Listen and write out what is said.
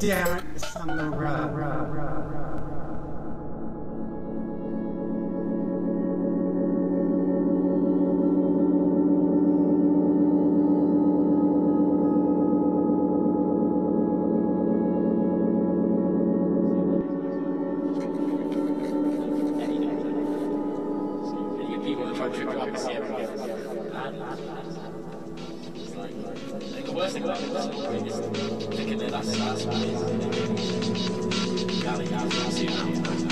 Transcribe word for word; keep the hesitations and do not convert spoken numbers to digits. Derek's on the road, road, road, road. Thank you.